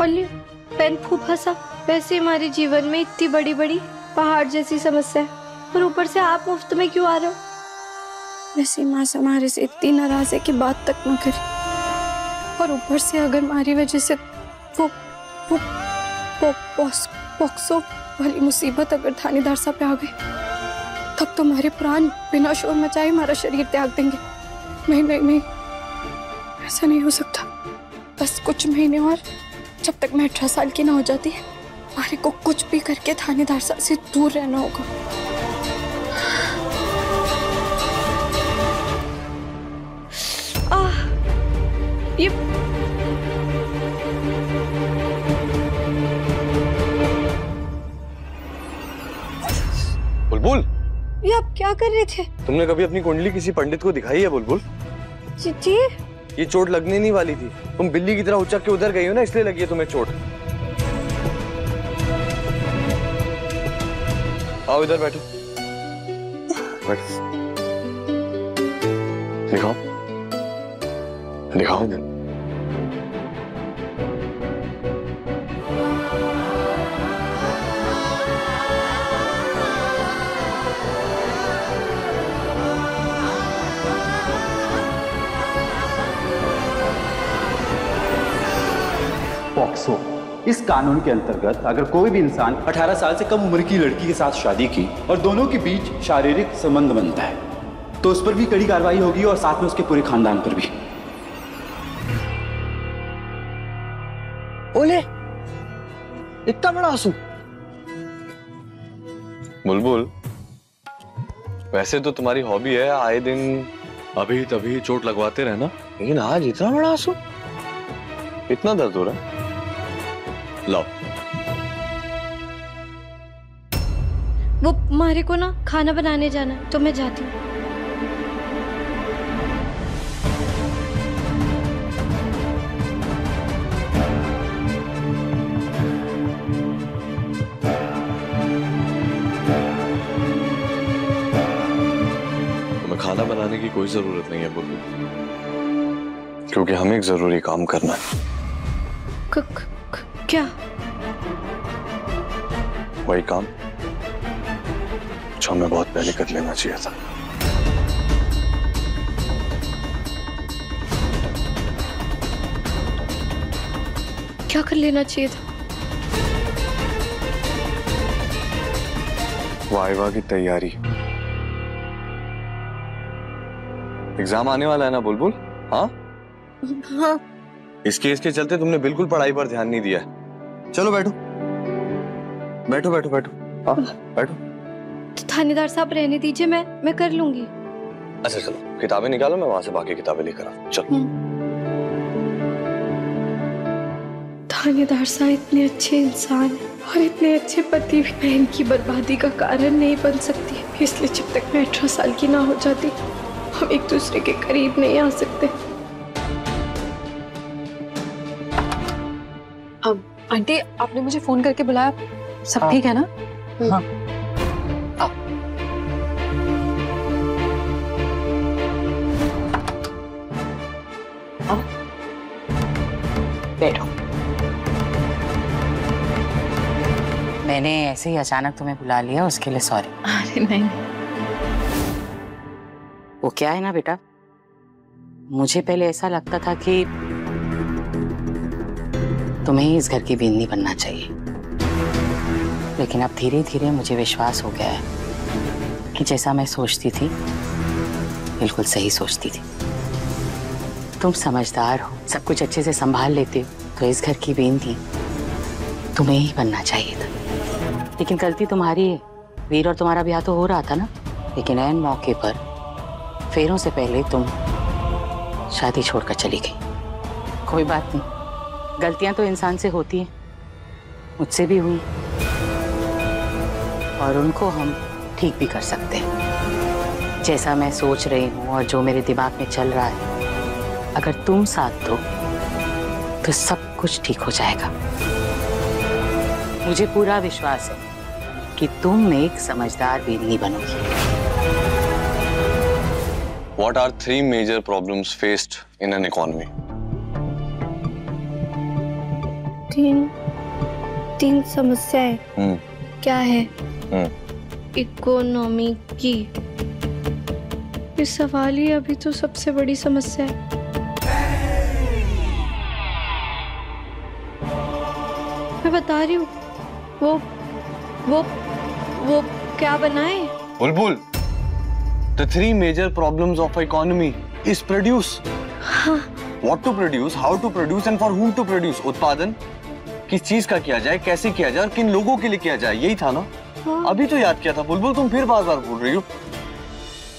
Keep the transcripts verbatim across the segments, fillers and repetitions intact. Oleo, pen खूब फंसा। वैसे हमारे जीवन में इतनी बड़ी बड़ी पहाड़ जैसी समस्या है, पर ऊपर से आप मुफ्त में क्यों आ रहे हो? वैसे माँ हमारे से इतनी नाराज है कि बात तक न करे, और ऊपर से अगर हमारी वजह से वो वो बॉक्स बॉक्सों वाली मुसीबत अगर थानेदार साहब पे आ गई, तब तो हमारे प्राण बिना शोर मचाए हमारा शरीर त्याग देंगे। नहीं नहीं नहीं, ऐसा नहीं हो सकता। बस कुछ महीने और, जब तक मैं अठारह साल की ना हो जाती, हमारे को कुछ भी करके थानेदार साहब से दूर रहना होगा। आह, ये बुलबुल, ये आप क्या कर रहे थे? तुमने कभी अपनी कुंडली किसी पंडित को दिखाई है बुलबुल? जी जी। ये चोट लगने नहीं वाली थी, तुम बिल्ली की तरह उचक के उधर गई हो ना, इसलिए लगी है तुम्हें चोट। आओ इधर बैठो, बैठो। दिखाओ दिखाओ इधर। पॉक्सो इस कानून के अंतर्गत अगर कोई भी इंसान अठारह साल से कम उम्र की लड़की के साथ शादी की और दोनों के बीच शारीरिक संबंध बनता है, तो उस पर भी कड़ी कार्रवाई होगी और साथ में उसके पूरे खानदान पर भी। ओले, इतना बड़ा आंसू। बुलबुल, वैसे तो तुम्हारी हॉबी है आए दिन अभी तभी चोट लगवाते रहना, लेकिन आज इतना बड़ा आंसू, इतना दर्द हो रहा है। लो। वो मारे को ना खाना बनाने जाना, तो मैं जाती हूँ। तुम्हें खाना बनाने की कोई जरूरत नहीं है बुलबुल, क्योंकि हमें एक जरूरी काम करना है। कुक क्या? वही काम जो हमें बहुत पहले कर लेना चाहिए था। क्या कर लेना चाहिए था? वाइवा की तैयारी। एग्जाम आने वाला है ना बुलबुल? हाँ हाँ। इस केस के चलते तुमने बिल्कुल पढ़ाई पर ध्यान नहीं दिया है। चलो बैठो बैठो बैठो बैठो आ, बैठो। तो थानेदार साहब रहने दीजिए, मैं मैं कर लूंगी। अच्छा चलो किताबें निकालो, मैं वहां से बाकी किताबें लेकर आऊं। चलो। थानेदार साहब इतने अच्छे इंसान और इतने अच्छे पति, बहन की बर्बादी का कारण नहीं बन सकती, इसलिए जब तक मैं अठारह साल की ना हो जाती, हम एक दूसरे के करीब नहीं आ सकते। आंटी, आपने मुझे फोन करके बुलाया, सब ठीक है ना? हाँ। आ, आ, बैठो। मैंने ऐसे ही अचानक तुम्हें बुला लिया, उसके लिए सॉरी। अरे नहीं, वो क्या है ना बेटा, मुझे पहले ऐसा लगता था कि तुम्हें इस घर की बींदी बनना चाहिए, लेकिन अब धीरे धीरे मुझे विश्वास हो गया है कि जैसा मैं सोचती थी बिल्कुल सही सोचती थी। तुम समझदार हो, सब कुछ अच्छे से संभाल लेते हो, तो इस घर की बींदी तुम्हें ही बनना चाहिए था। लेकिन गलती तुम्हारी है। वीर और तुम्हारा ब्याह तो हो रहा था ना, लेकिन ऐन मौके पर फेरों से पहले तुम शादी छोड़कर चली गई। कोई बात नहीं, गलतियां तो इंसान से होती हैं, मुझसे भी हुई, और उनको हम ठीक भी कर सकते हैं। जैसा मैं सोच रही हूँ और जो मेरे दिमाग में चल रहा है, अगर तुम साथ दो तो सब कुछ ठीक हो जाएगा। मुझे पूरा विश्वास है कि तुम एक समझदार बीवी बनोगी। What are three major problems faced in an economy? तीन तीन समस्याएं hmm. क्या है? hmm. इकोनॉमी की ये सवाल ही अभी तो सबसे बड़ी समस्या है। मैं बता रही हूँ वो वो वो क्या बनाए? बुलबुल, the three major problems of economy is produce. हाँ. What to produce, how to produce and for whom to produce. उत्पादन किस चीज का किया जाए, कैसे किया जाए और किन लोगों के लिए किया जाए, यही था ना? हाँ. अभी तो याद किया था बुलबुल, तुम फिर बार बार भूल रही हो।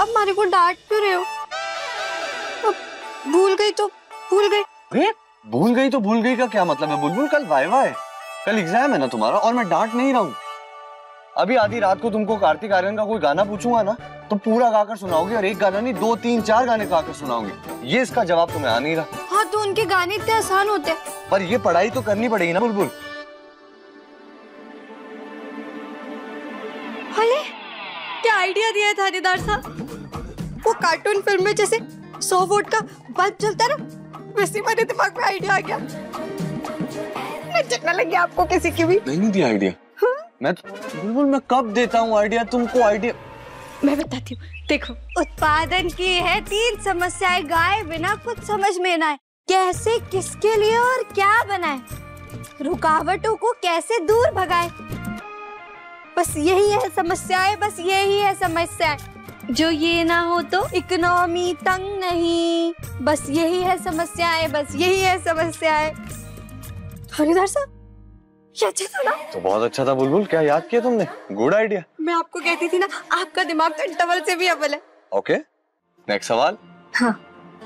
अब हमारे को डांट क्यों रहे हो? अब भूल गई तो भूल गई। अरे भूल गई तो भूल गई का क्या मतलब है बुलबुल? कल वाइवा है, कल एग्जाम है ना तुम्हारा, और मैं डांट नहीं रहा हूँ। अभी आधी रात को तुमको कार्तिक आर्यन का कोई गाना पूछूंगा ना तो पूरा गाकर सुनाओगे, और एक गाना नहीं दो तीन चार गाने गाकर सुनाओगे। ये इसका जवाब तुम्हें आ नहीं रहा। हाँ तो उनके गाने इतने आसान होते हैं। पर ये पढ़ाई तो करनी पड़ेगी ना बुलबुल। हले क्या आइडिया दिया है थानेदार साहब। वो कार्टून फिल्म में जैसे सौ वोट का बल्ब जलता ना, वैसे मेरे दिमाग में आइडिया आ गया। मैं चटना लगी आपको किसी की भी नहीं दिया आइडिया। मैं बुलबुल मैं कब देता हूँ आइडिया तुमको? आइडिया मैं बताती हूँ, देखो उत्पादन की है तीन समस्याएं गाए बिना कुछ समझ में ना आए, कैसे किसके लिए और क्या बनाए, रुकावटों को कैसे दूर भगाए, बस यही है समस्याएं, बस यही है समस्याएं। जो ये ना हो तो इकोनॉमी तंग नहीं, बस यही है समस्याएं, बस यही है समस्याएं। थानेदार साहब अच्छा था ना? तो बहुत अच्छा था बुलबुल, क्या याद किया तुमने, गुड आइडिया। मैं आपको कहती थी ना आपका दिमाग तो डबल से भी अव्वल है। ओके नेक्स्ट सवाल। हाँ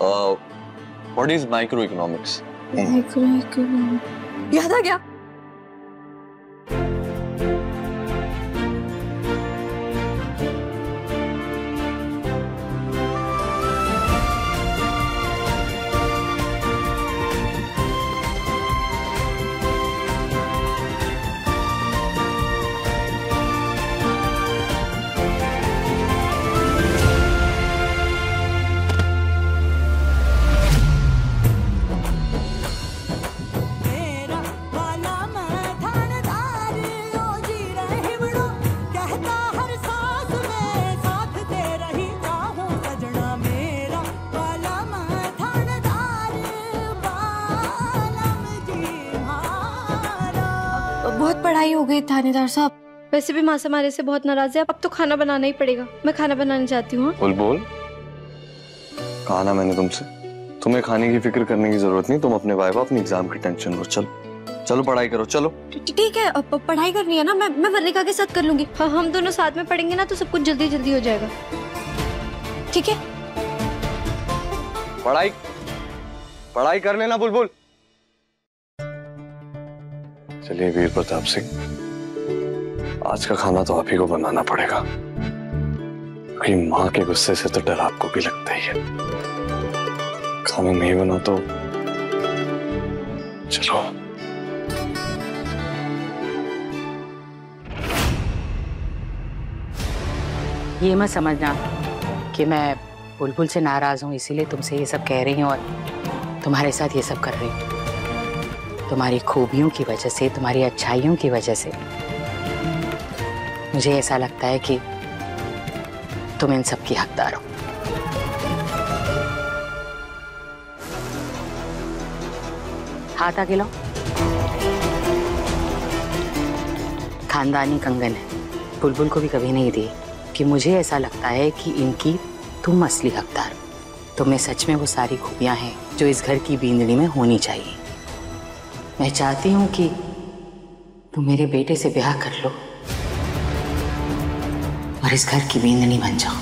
what is micro economics? Micro economics याद आ गया। हो गई थानेदार साहब। वैसे भी माँ समारे से बहुत नाराज है, अब तो खाना बनाना ही पड़ेगा। मैं खाना बनाने जाती हूँ। बुलबुल कहा ना मैंने तुमसे, तुम्हें खाने की फिक्र करने की जरूरत नहीं, तुम अपने वाइवा अपने एग्जाम की टेंशन लो। चलो चलो पढ़ाई करो, चलो। ठीक है अब पढ़ाई करनी है ना, मैं मैं वर्णिका के साथ कर लूंगी। हाँ हम दोनों साथ में पढ़ेंगे ना तो सब कुछ जल्दी जल्दी हो जाएगा। ठीक है पढ़ाई पढ़ाई कर लेना बुलबुल। चलिए वीर प्रताप सिंह, आज का खाना तो आप ही को बनाना पड़ेगा, क्योंकि माँ के गुस्से से तो डर आपको भी लगता ही है। खाना नहीं बना तो चलो। ये मत समझना कि मैं बुलबुल से नाराज हूँ इसीलिए तुमसे ये सब कह रही हूँ और तुम्हारे साथ ये सब कर रही हूँ। तुम्हारी खूबियों की वजह से, तुम्हारी अच्छाइयों की वजह से मुझे ऐसा लगता है कि तुम इन सब की हकदार हो। हाथ आगे लाओ। खानदानी कंगन है, बुलबुल को भी कभी नहीं दी, कि मुझे ऐसा लगता है कि इनकी तुम असली हकदार हो। तुम्हें सच में वो सारी खूबियां हैं जो इस घर की बींदड़ी में होनी चाहिए। मैं चाहती हूँ कि तुम मेरे बेटे से ब्याह कर लो और इस घर की बींदनी बन जाओ।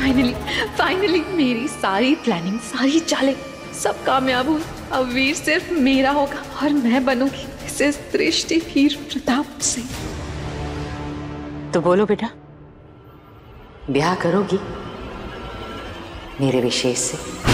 फाइनली फाइनली मेरी सारी प्लानिंग, सारी चालें सब कामयाब हुई। अब वीर सिर्फ मेरा होगा और मैं बनूंगी मिसेस दृष्टि वीर प्रताप सिंह। तो बोलो बेटा, ब्याह करोगी मेरे विशेष से?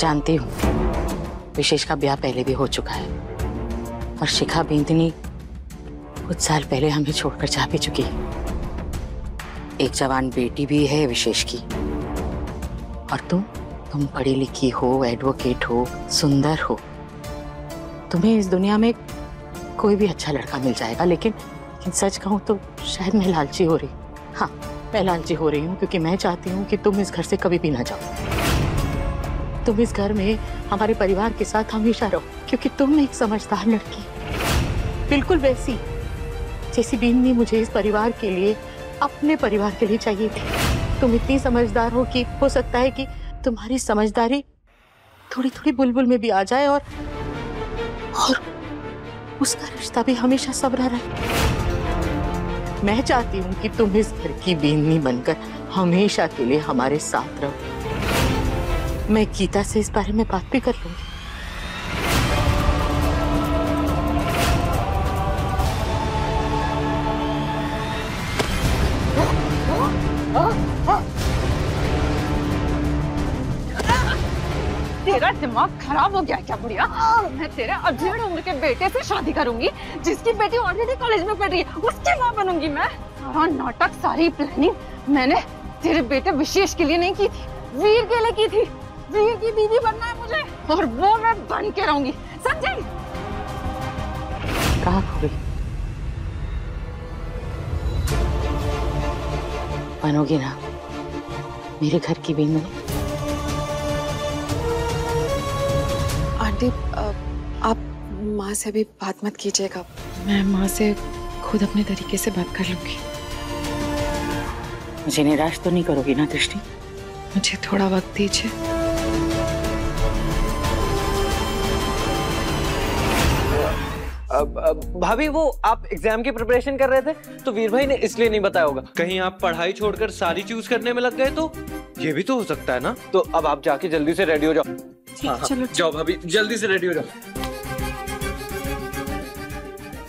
जानती हूँ विशेष का ब्याह पहले भी हो चुका है और शिखा बिंदिनी कुछ साल पहले हमें छोड़कर जा भी चुकी है। एक जवान बेटी भी है विशेष की। और तुम तुम पढ़ी लिखी हो, एडवोकेट हो, सुंदर हो, तुम्हें इस दुनिया में कोई भी अच्छा लड़का मिल जाएगा। लेकिन, लेकिन सच कहूँ तो शायद मैं लालची हो रही हूँ। हाँ, मैं लालची हो रही हूँ क्योंकि मैं चाहती हूँ कि तुम इस घर से कभी भी ना जाओ। तुम इस घर में हमारे परिवार के साथ हमेशा रहो क्योंकि तुम एक समझदार लड़की, बिल्कुल वैसी जैसी बिंदी मुझे इस परिवार के लिए, अपने परिवार के लिए चाहिए थी। तुम इतनी समझदार हो कि हो सकता है कि तुम्हारी समझदारी थोड़ी थोड़ी बुलबुल में भी आ जाए और और उसका रिश्ता भी हमेशा सबरा रहे। मैं चाहती हूँ कि तुम इस घर की बीनी बनकर हमेशा के लिए हमारे साथ रहो। मैं गीता से इस बारे में बात भी कर लूँगी। तेरा दिमाग खराब हो गया क्या बुढ़िया? मैं तेरे अधेड़ उम्र के बेटे से शादी करूंगी जिसकी बेटी ऑलरेडी कॉलेज में पढ़ रही है, उसकी माँ बनूंगी मैं। सारा नाटक, सारी प्लानिंग मैंने तेरे बेटे विशेष के लिए नहीं की थी, वीर के लिए की थी। वीर की बीवी बनना है मुझे और वो मैं बन के रहूंगी, समझी? कहाँ खो गई? बनोगी ना मेरे घर की बीवी? आप माँ से अभी बात मत कीजिएगा, मैं माँ से खुद अपने तरीके से बात कर लूंगी। मुझे निराश तो नहीं करोगी ना दृष्टि? मुझे थोड़ा वक्त दीजिए। भाभी वो आप एग्जाम की प्रिपरेशन कर रहे थे तो वीर भाई ने इसलिए नहीं बताया होगा। कहीं आप पढ़ाई छोड़कर सारी चीज करने में लग गए तो ये भी तो हो सकता है ना। तो अब आप जाके जल्दी से रेडी हो जाओ। हाँ, चलो जाओ भाभी, जल्दी से रेडी हो जाओ।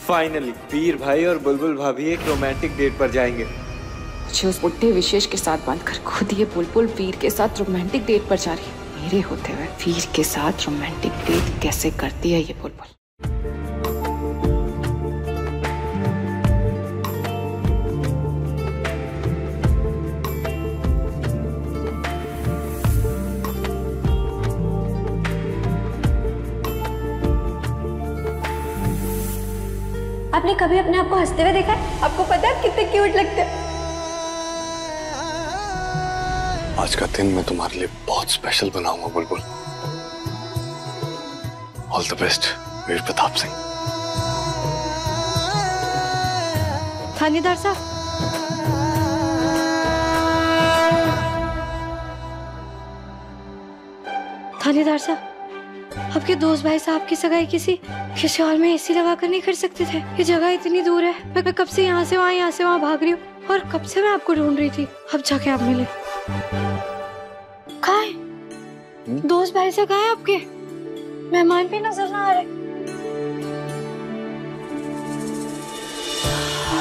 फाइनली वीर भाई और बुलबुल भाभी एक रोमांटिक डेट पर जाएंगे। मुझे उस बुढ़े विशेष के साथ बांधकर खुद ये बुलबुल वीर के साथ रोमांटिक डेट पर जा रही है। मेरे होते हुए वीर के साथ रोमांटिक डेट कैसे करती है ये बुलबुल? आपने कभी अपने आप को हंसते हुए देखा है? आपको पता है कितने क्यूट लगते हैं। आज का दिन मैं तुम्हारे लिए बहुत स्पेशल बनाऊंगा Bulbul. All the best Veer Pratap Singh. थानेदार साहब, थानेदार साहब, आपके दोस्त भाई साहब की सगाई किसी किसी और में एसी लगा कर नहीं कर सकते थे? ये जगह इतनी दूर है, मैं कब से यहाँ से वहाँ यहाँ से वहाँ भाग रही हूँ और कब से मैं आपको ढूंढ रही थी। अब जाके आप मिले। कहाँ है दोस्त भाई से? कहाँ है आपके मेहमान? भी नजर ना आ रहे।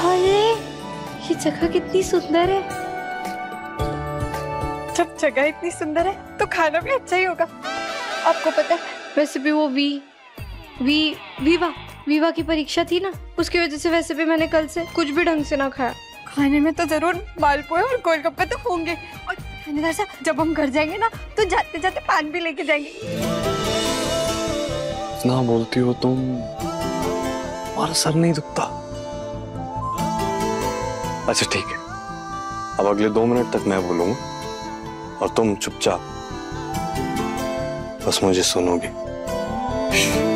अरे ये जगह कितनी सुंदर है। जब जगह इतनी सुंदर है तो खाना भी अच्छा ही होगा। आपको पता है वैसे भी वो वी वी वीवा वीवा की परीक्षा थी ना, उसकी वजह से वैसे भी मैंने कल से कुछ भी ढंग से ना खाया। खाने में तो जरूर मालपुए और गोलगप्पे तो होंगे। और थानेदार साहब जब हम घर जाएंगे ना तो जाते जाते पान भी लेके जाएंगे। इतना बोलती हो तुम, हमारा सर नहीं दुखता। अच्छा ठीक है, अब अगले दो मिनट तक मैं बोलूंगा और तुम चुपचाप बस मुझे सुनोगे।